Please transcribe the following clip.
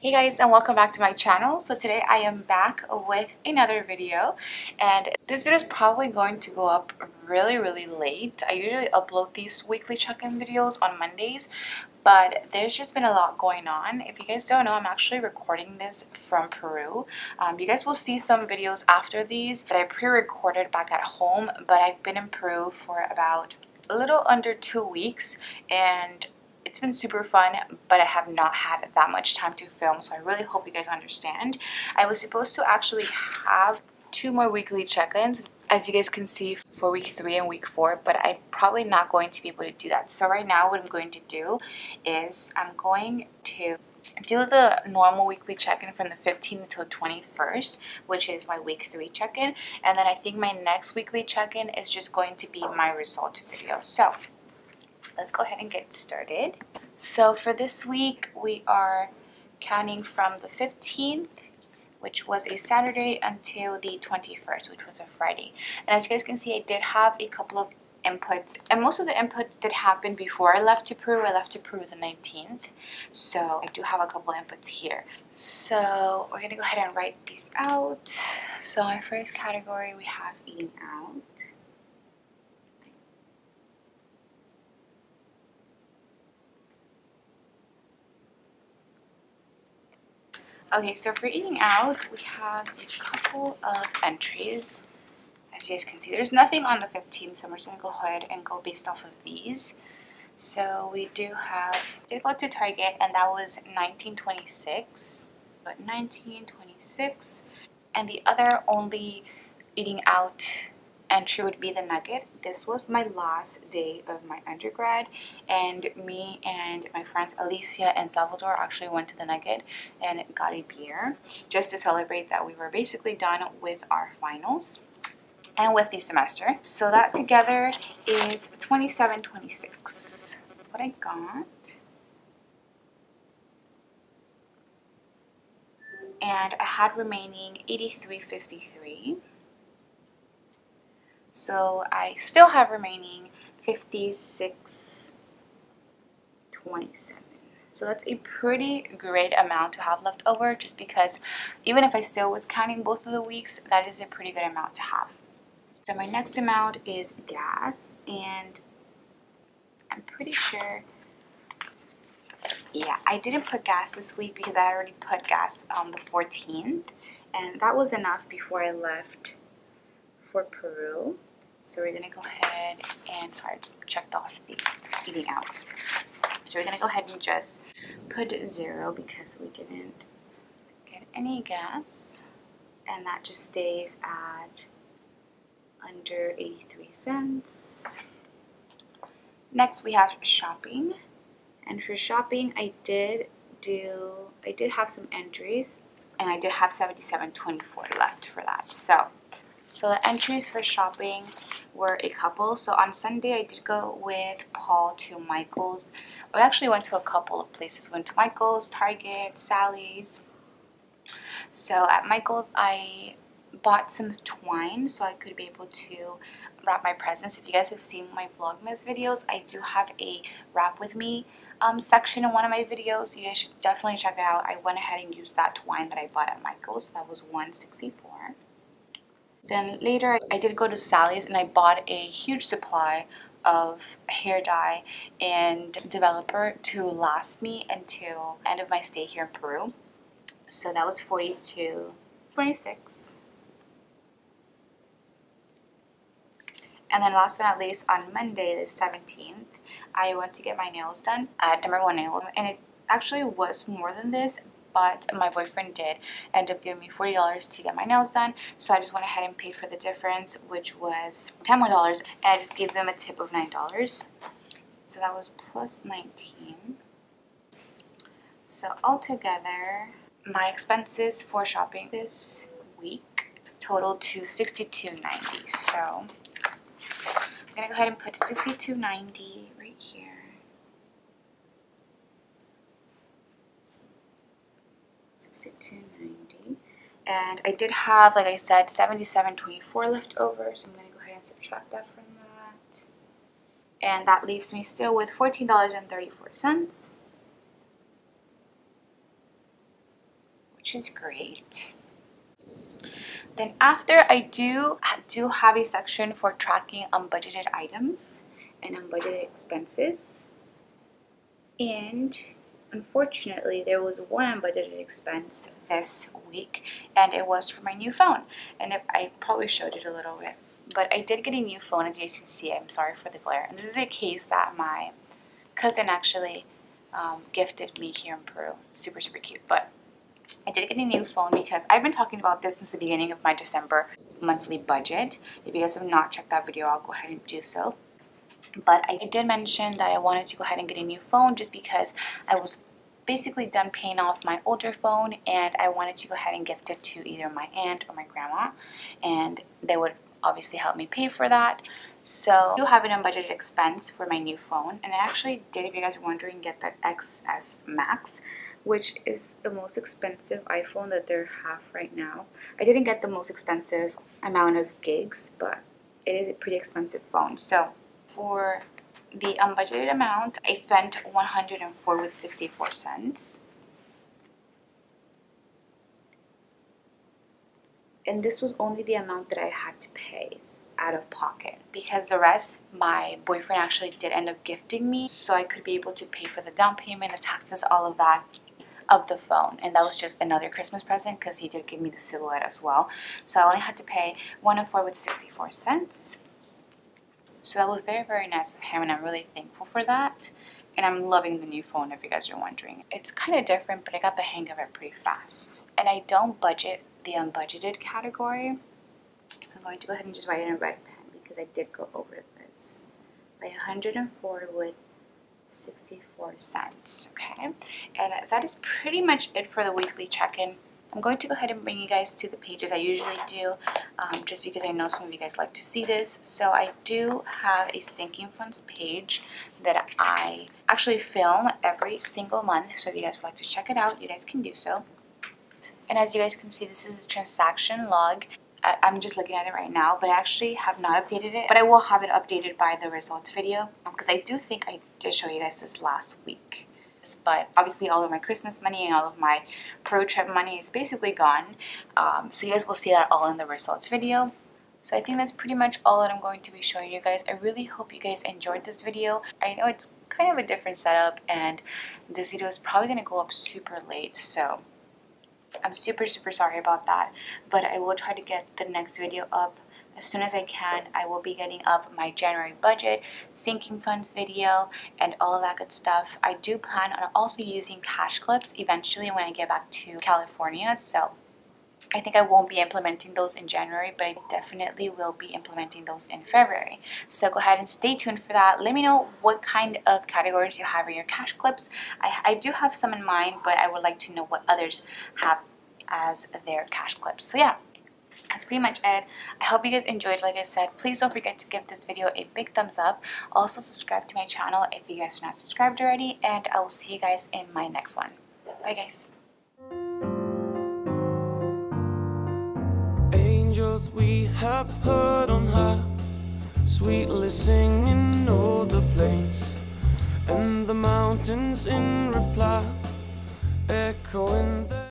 Hey guys, and welcome back to my channel. So today I am back with another video, and this video is probably going to go up really late. I usually upload these weekly check-in videos on Mondays, but there's just been a lot going on. If you guys don't know, I'm actually recording this from Peru. You guys will see some videos after these that I pre-recorded back at home, but I've been in Peru for about a little under 2 weeks, and it's been super fun, but I have not had that much time to film, so I really hope you guys understand. I was supposed to actually have 2 more weekly check-ins, as you guys can see, for week 3 and week 4, but I'm probably not going to be able to do that. So right now what I'm going to do is I'm going to do the normal weekly check-in from the 15th until 21st, which is my week 3 check-in, and then I think my next weekly check-in is just going to be my result video. So let's go ahead and get started. So for this week, we are counting from the 15th, which was a Saturday, until the 21st, which was a Friday. And as you guys can see, I did have a couple of inputs, and most of the input that happened before I left to Peru. I left to Peru the 19th, so I do have a couple inputs here. So we're gonna go ahead and write these out. So my first category, we have eating out. Okay, so for eating out, we have a couple of entries. As you guys can see, there's nothing on the 15th, so I'm just going to go ahead and go based off of these. So we do have, did go to Target, and that was $19.26. But $19.26. And the other only eating out entry would be the nugget. This was my last day of my undergrad, and me and my friends Alicia and Salvador actually went to the nugget and got a beer just to celebrate that we were basically done with our finals and with the semester. So that together is $27.26. What I got. And I had remaining $83.53. So I still have remaining $56.27. So that's a pretty great amount to have left over, just because even if I still was counting both of the weeks, that is a pretty good amount to have. So my next amount is gas, and I'm pretty sure, yeah, I didn't put gas this week because I already put gas on the 14th, and that was enough before I left for Peru. So we're gonna go ahead and, sorry, I just checked off the eating out. So we're gonna go ahead and just put 0 because we didn't get any gas, and that just stays at under 83 cents. Next we have shopping, and for shopping I did have some entries, and I did have $77.24 left for that. So the entries for shopping were a couple. So on Sunday, I did go with Paul to Michael's. We actually went to a couple of places. Went to Michael's, Target, Sally's. So at Michael's, I bought some twine so I could be able to wrap my presents. If you guys have seen my Vlogmas videos, I do have a wrap with me section in one of my videos. So you guys should definitely check it out. I went ahead and used that twine that I bought at Michael's. So that was $1.64. Then later, I did go to Sally's, and I bought a huge supply of hair dye and developer to last me until end of my stay here in Peru. So that was $42.26. And then last but not least, on Monday the 17th, I went to get my nails done at Number One Nail. And it actually was more than this, but my boyfriend did end up giving me $40 to get my nails done, so I just went ahead and paid for the difference, which was $10 more, and I just gave them a tip of $9. So that was plus 19. So altogether, my expenses for shopping this week totaled to $62.90. So I'm gonna go ahead and put $62.90 right here. $2.90, and I did have, like I said, $77.24 left over, so I'm going to go ahead and subtract that from that, and that leaves me still with $14.34. which is great. Then after, I do have a section for tracking unbudgeted items and unbudgeted expenses. And unfortunately, there was one unbudgeted expense this week, and it was for my new phone. And I probably showed it a little bit, but I did get a new phone, as you guys can see. I'm sorry for the glare. And this is a case that my cousin actually gifted me here in Peru. Super, super cute, but I did get a new phone because I've been talking about this since the beginning of my December monthly budget. If you guys have not checked that video, I'll go ahead and do so. But I did mention that I wanted to go ahead and get a new phone just because I was basically done paying off my older phone, and I wanted to go ahead and gift it to either my aunt or my grandma, and they would obviously help me pay for that. So I do have an unbudgeted expense for my new phone, and I actually did, if you guys are wondering, get that XS Max, which is the most expensive iPhone that they have right now. I didn't get the most expensive amount of gigs, but it is a pretty expensive phone. So for the unbudgeted amount, I spent $104.64. And this was only the amount that I had to pay out of pocket, because the rest my boyfriend actually did end up gifting me, so I could be able to pay for the down payment, the taxes, all of that of the phone. And that was just another Christmas present because he did give me the silhouette as well. So I only had to pay $104.64. So that was very, very nice of him, and I'm really thankful for that. And I'm loving the new phone, if you guys are wondering. It's kind of different, but I got the hang of it pretty fast. And I don't budget the unbudgeted category, so I'm going to go ahead and just write it in a red pen because I did go over this by $104.64. Okay, and that is pretty much it for the weekly check-in. I'm going to go ahead and bring you guys to the pages I usually do, just because I know some of you guys like to see this. So I do have a sinking funds page that I actually film every single month, so if you guys would like to check it out, you guys can do so. And as you guys can see, this is the transaction log. I'm just looking at it right now, but I actually have not updated it, but I will have it updated by the results video, because I do think I did show you guys this last week. But obviously all of my Christmas money and all of my pro trip money is basically gone, so you guys will see that all in the results video. So I think that's pretty much all that I'm going to be showing you guys. I really hope you guys enjoyed this video. I know it's kind of a different setup, and this video is probably going to go up super late, so I'm super, super sorry about that, but I will try to get the next video up as soon as I can. I will be getting up my January budget, sinking funds video, and all of that good stuff. I do plan on also using cash clips eventually when I get back to California, so I think I won't be implementing those in January, but I definitely will be implementing those in February. So go ahead and stay tuned for that. Let me know what kind of categories you have in your cash clips. I do have some in mind, but I would like to know what others have as their cash clips. So yeah, that's pretty much it. I hope you guys enjoyed. Like I said, please don't forget to give this video a big thumbs up. Also subscribe to my channel if you guys are not subscribed already, and I will see you guys in my next one. Bye guys. We have heard on high, sweetly singing o'er the plains and the mountains in reply, echoing the